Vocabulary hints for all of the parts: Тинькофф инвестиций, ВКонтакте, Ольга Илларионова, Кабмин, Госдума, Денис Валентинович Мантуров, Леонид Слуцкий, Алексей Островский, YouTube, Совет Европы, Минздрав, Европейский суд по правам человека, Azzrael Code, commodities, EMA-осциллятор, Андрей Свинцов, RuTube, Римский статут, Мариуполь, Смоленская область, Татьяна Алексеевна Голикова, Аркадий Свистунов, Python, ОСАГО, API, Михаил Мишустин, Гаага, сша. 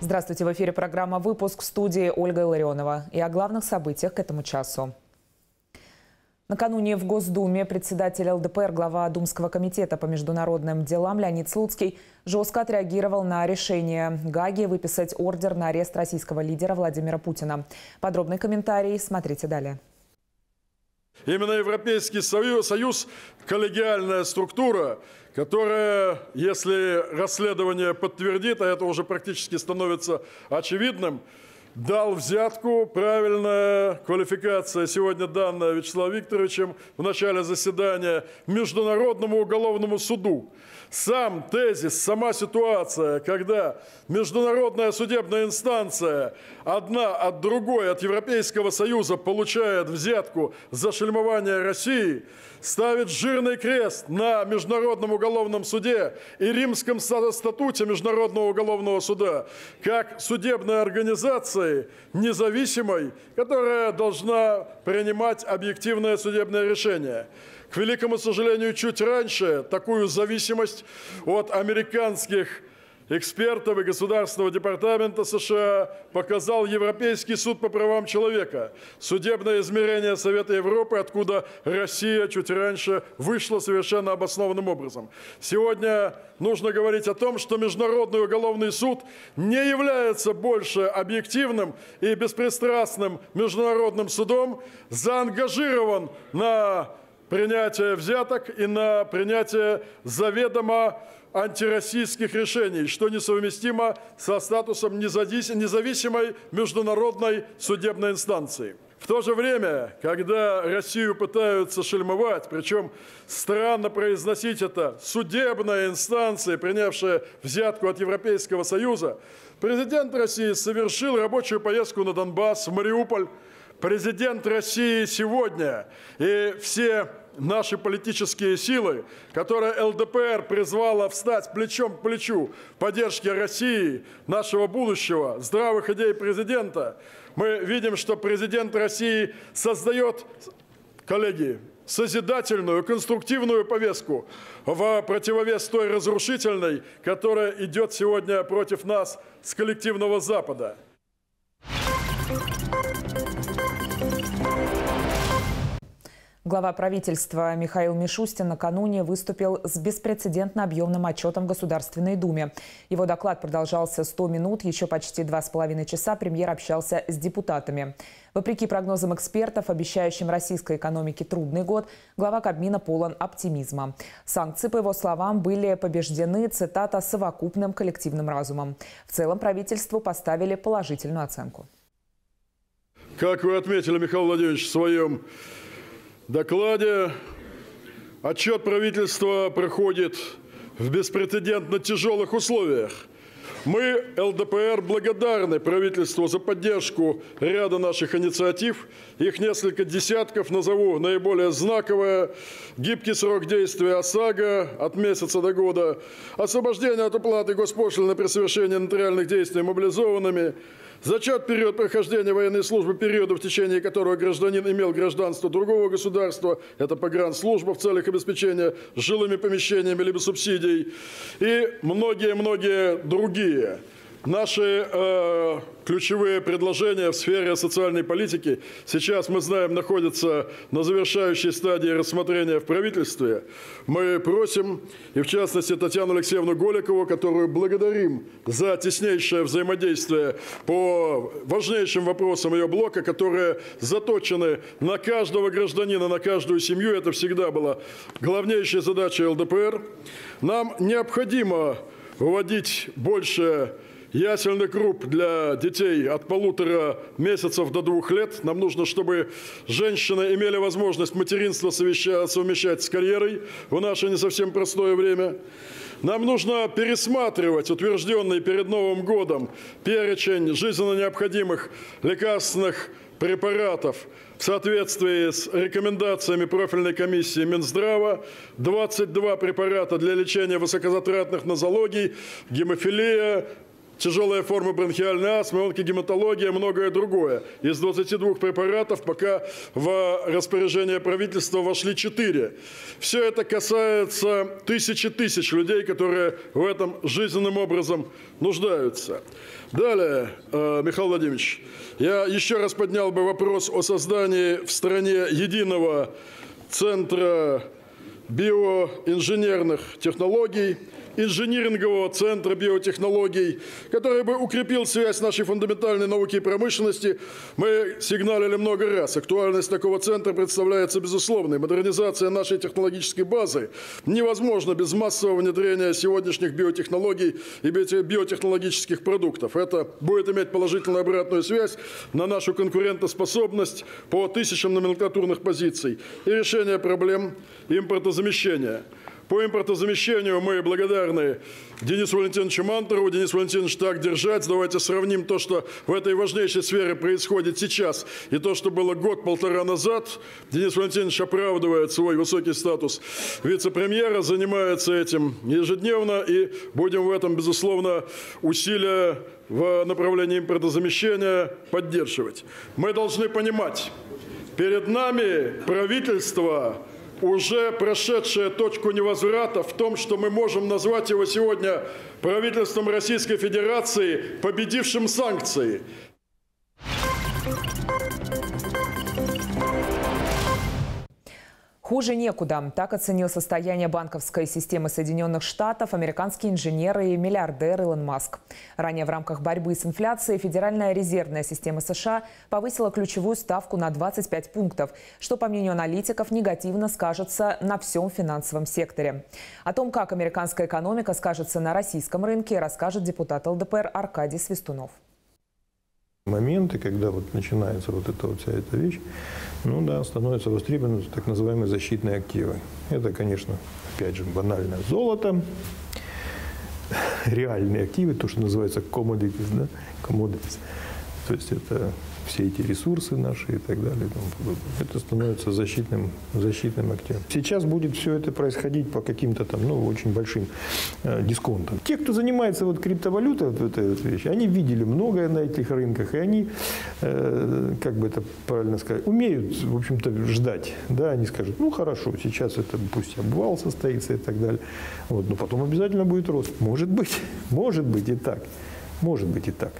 Здравствуйте, в эфире программа «Выпуск», в студии Ольга Илларионова. И о главных событиях к этому часу. Накануне в Госдуме председатель ЛДПР, глава Думского комитета по международным делам Леонид Слуцкий жестко отреагировал на решение Гааги выписать ордер на арест российского лидера Владимира Путина. Подробный комментарий смотрите далее. Именно Европейский Союз – коллегиальная структура, которая, если расследование подтвердит, а это уже практически становится очевидным, дал взятку. Правильная квалификация сегодня данная Вячеславом Викторовичем в начале заседания Международному уголовному суду. Сам тезис, сама ситуация, когда международная судебная инстанция одна от другой, от Европейского Союза, получает взятку за шельмование России, ставит жирный крест на Международном уголовном суде и Римском статуте Международного уголовного суда как судебной организации независимой, которая должна принимать объективное судебное решение. К великому сожалению, чуть раньше такую зависимость от американских экспертов и Государственного департамента США показал Европейский суд по правам человека, судебное измерение Совета Европы, откуда Россия чуть раньше вышла совершенно обоснованным образом. Сегодня нужно говорить о том, что Международный уголовный суд не является больше объективным и беспристрастным международным судом, заангажирован на принятие взяток и на принятие заведомо антироссийских решений, что несовместимо со статусом независимой международной судебной инстанции. В то же время, когда Россию пытаются шельмовать, причем странно произносить это, судебная инстанция, принявшая взятку от Европейского Союза, президент России совершил рабочую поездку на Донбасс, в Мариуполь. Президент России сегодня и все наши политические силы, которые ЛДПР призвала встать плечом к плечу в поддержке России, нашего будущего, здравых идей президента, мы видим, что президент России создает, коллеги, созидательную, конструктивную повестку в противовес той разрушительной, которая идет сегодня против нас с коллективного Запада. Глава правительства Михаил Мишустин накануне выступил с беспрецедентно объемным отчетом в Государственной Думе. Его доклад продолжался 100 минут, еще почти 2,5 часа премьер общался с депутатами. Вопреки прогнозам экспертов, обещающим российской экономике трудный год, глава Кабмина полон оптимизма. Санкции, по его словам, были побеждены, цитата, «совокупным коллективным разумом». В целом правительству поставили положительную оценку. Как вы отметили, Михаил Владимирович, в своем докладе, отчет правительства проходит в беспрецедентно тяжелых условиях. Мы, ЛДПР, благодарны правительству за поддержку ряда наших инициатив. Их несколько десятков, назову наиболее знаковое: гибкий срок действия ОСАГО от месяца до года, освобождение от уплаты госпошлины при совершении нотариальных действий мобилизованными, зачет период прохождения военной службы периода, в течение которого гражданин имел гражданство другого государства, это погранслужба, в целях обеспечения жилыми помещениями либо субсидий, и многие-многие другие. Наши ключевые предложения в сфере социальной политики сейчас, мы знаем, находятся на завершающей стадии рассмотрения в правительстве. Мы просим, и в частности Татьяну Алексеевну Голикову, которую благодарим за теснейшее взаимодействие по важнейшим вопросам ее блока, которые заточены на каждого гражданина, на каждую семью. Это всегда была главнейшая задача ЛДПР. Нам необходимо вводить больше ясельных круп для детей от 1,5 месяцев до 2 лет. Нам нужно, чтобы женщины имели возможность материнство совмещать с карьерой в наше не совсем простое время. Нам нужно пересматривать утвержденный перед Новым годом перечень жизненно необходимых лекарственных препаратов в соответствии с рекомендациями профильной комиссии Минздрава, 22 препарата для лечения высокозатратных нозологий, гемофилия, тяжелая форма бронхиальной астмы, онкогематология и многое другое. Из 22 препаратов пока в распоряжение правительства вошли 4. Все это касается тысячи тысяч людей, которые в этом жизненным образом нуждаются. Далее, Михаил Владимирович, я еще раз поднял бы вопрос о создании в стране единого центра биоинженерных технологий, инжинирингового центра биотехнологий, который бы укрепил связь нашей фундаментальной науки и промышленности. Мы сигналили много раз. Актуальность такого центра представляется безусловной. Модернизация нашей технологической базы невозможна без массового внедрения сегодняшних биотехнологий и биотехнологических продуктов. Это будет иметь положительную обратную связь на нашу конкурентоспособность по тысячам номенклатурных позиций и решение проблем импортозамещения. По импортозамещению мы благодарны Денису Валентиновичу Мантурову. Денис Валентинович, так держать. Давайте сравним то, что в этой важнейшей сфере происходит сейчас, и то, что было год-полтора назад. Денис Валентинович оправдывает свой высокий статус вице-премьера, занимается этим ежедневно, и будем в этом, безусловно, усилия в направлении импортозамещения поддерживать. Мы должны понимать, перед нами правительство, уже прошедшая точку невозврата в том, что мы можем назвать его сегодня правительством Российской Федерации, победившим санкции. Хуже некуда. Так оценил состояние банковской системы Соединенных Штатов американский инженер и миллиардер Илон Маск. Ранее в рамках борьбы с инфляцией Федеральная резервная система США повысила ключевую ставку на 25 пунктов, что, по мнению аналитиков, негативно скажется на всем финансовом секторе. О том, как американская экономика скажется на российском рынке, расскажет депутат ЛДПР Аркадий Свистунов. Моменты, когда вот начинается вот эта вот вся эта вещь, ну да, становятся востребованы так называемые защитные активы. Это, конечно, опять же, банально золото, реальные активы, то, что называется commodities, да? Commodities. То есть это все эти ресурсы наши и так далее. Это становится защитным активом. Сейчас будет все это происходить по каким-то там, ну, очень большим дисконтам. Те, кто занимается вот криптовалютой, вот этой вот вещи, они видели многое на этих рынках, и они, как бы это правильно сказать, умеют, в общем-то, ждать. Да, они скажут, ну, хорошо, сейчас это пусть обвал состоится и так далее. Вот, но потом обязательно будет рост. Может быть и так.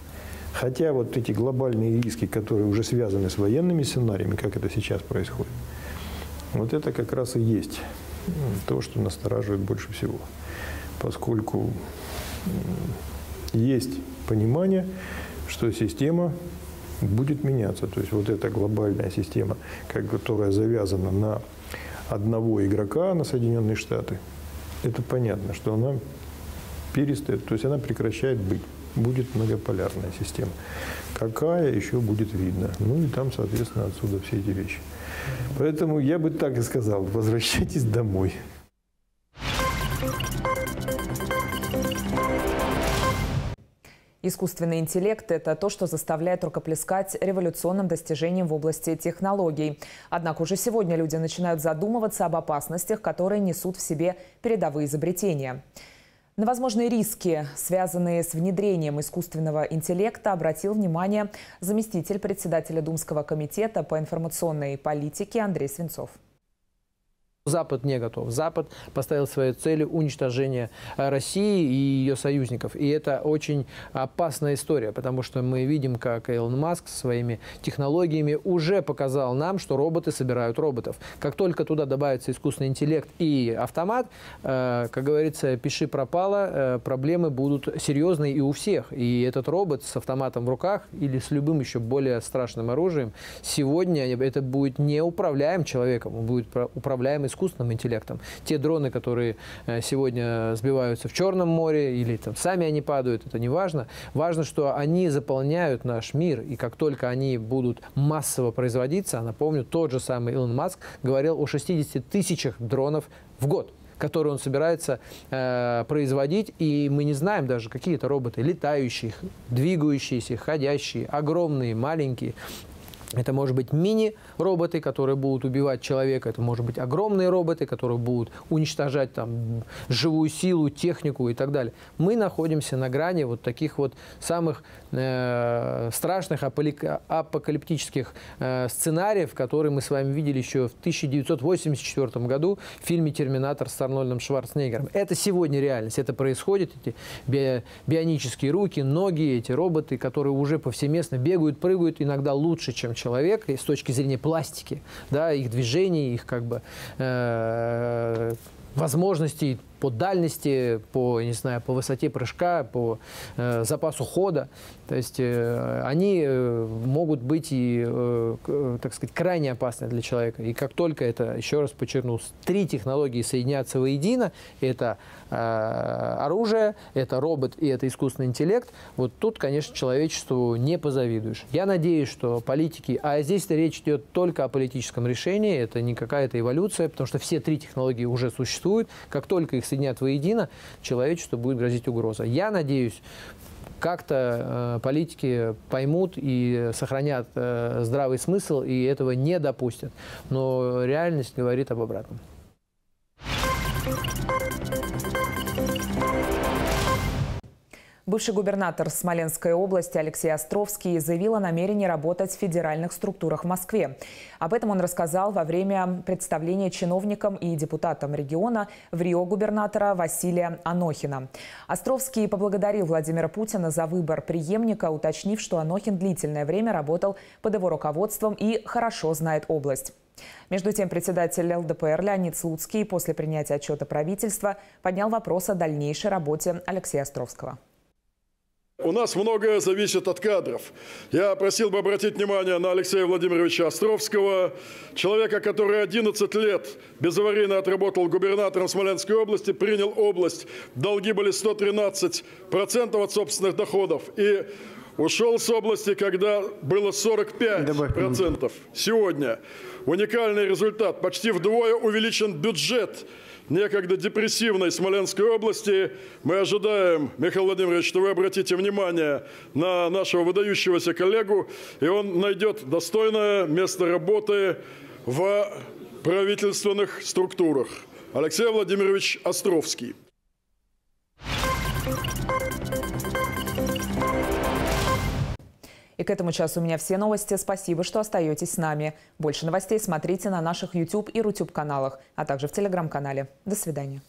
Хотя вот эти глобальные риски, которые уже связаны с военными сценариями, как это сейчас происходит, вот это как раз и есть то, что настораживает больше всего. Поскольку есть понимание, что система будет меняться. То есть вот эта глобальная система, которая завязана на одного игрока, на Соединенные Штаты, это понятно, что она перестает, то есть она прекращает быть. Будет многополярная система. Какая, еще будет видно. Ну и там, соответственно, отсюда все эти вещи. Поэтому я бы так и сказал, возвращайтесь домой. Искусственный интеллект – это то, что заставляет рукоплескать революционным достижениям в области технологий. Однако уже сегодня люди начинают задумываться об опасностях, которые несут в себе передовые изобретения. На возможные риски, связанные с внедрением искусственного интеллекта, обратил внимание заместитель председателя Думского комитета по информационной политике Андрей Свинцов. Запад не готов. Запад поставил своей целью уничтожение России и ее союзников. И это очень опасная история, потому что мы видим, как Илон Маск своими технологиями уже показал нам, что роботы собирают роботов. Как только туда добавится искусственный интеллект и автомат, как говорится, пиши пропало, проблемы будут серьезные и у всех. И этот робот с автоматом в руках или с любым еще более страшным оружием, сегодня это будет неуправляемым человеком, он будет управляемый искусственным интеллектом. Те дроны, которые сегодня сбиваются в Черном море, или там сами они падают, это не важно. Важно, что они заполняют наш мир, и как только они будут массово производиться, напомню, тот же самый Илон Маск говорил о 60 тысячах дронов в год, которые он собирается производить, и мы не знаем даже, какие это роботы, летающие, двигающиеся, ходящие, огромные, маленькие. Это может быть мини-роботы, которые будут убивать человека, это может быть огромные роботы, которые будут уничтожать там, живую силу, технику и так далее. Мы находимся на грани вот таких вот самых страшных апокалиптических сценариев, которые мы с вами видели еще в 1984 году в фильме «Терминатор» с Арнольдом Шварценеггером. Это сегодня реальность, это происходит, эти бионические руки, ноги, эти роботы, которые уже повсеместно бегают, прыгают, иногда лучше, чем человек, и с точки зрения пластики, да, их движений, их как бы возможностей по дальности, по, не знаю, по высоте прыжка, по запасу хода. То есть они могут быть и, так сказать, крайне опасны для человека. И как только это, еще раз подчеркну, три технологии соединятся воедино, это оружие, это робот и это искусственный интеллект, вот тут, конечно, человечеству не позавидуешь. Я надеюсь, что политики, а здесь речь идет только о политическом решении, это не какая-то эволюция, потому что все три технологии уже существуют, как только их соединят воедино, человечеству будет грозить угроза. Я надеюсь, как-то политики поймут и сохранят здравый смысл и этого не допустят. Но реальность говорит об обратном. Бывший губернатор Смоленской области Алексей Островский заявил о намерении работать в федеральных структурах в Москве. Об этом он рассказал во время представления чиновникам и депутатам региона в Рио губернатора Василия Анохина. Островский поблагодарил Владимира Путина за выбор преемника, уточнив, что Анохин длительное время работал под его руководством и хорошо знает область. Между тем, председатель ЛДПР Леонид Слуцкий после принятия отчета правительства поднял вопрос о дальнейшей работе Алексея Островского. У нас многое зависит от кадров. Я просил бы обратить внимание на Алексея Владимировича Островского, человека, который 11 лет безаварийно отработал губернатором Смоленской области, принял область, долги были 113% от собственных доходов и ушел с области, когда было 45%. Сегодня уникальный результат. Почти вдвое увеличен бюджет некогда депрессивной Смоленской области. Мы ожидаем, Михаил Владимирович, что вы обратите внимание на нашего выдающегося коллегу, и он найдет достойное место работы в правительственных структурах. Алексей Владимирович Островский. И к этому часу у меня все новости. Спасибо, что остаетесь с нами. Больше новостей смотрите на наших YouTube и RuTube каналах, а также в Telegram-канале. До свидания.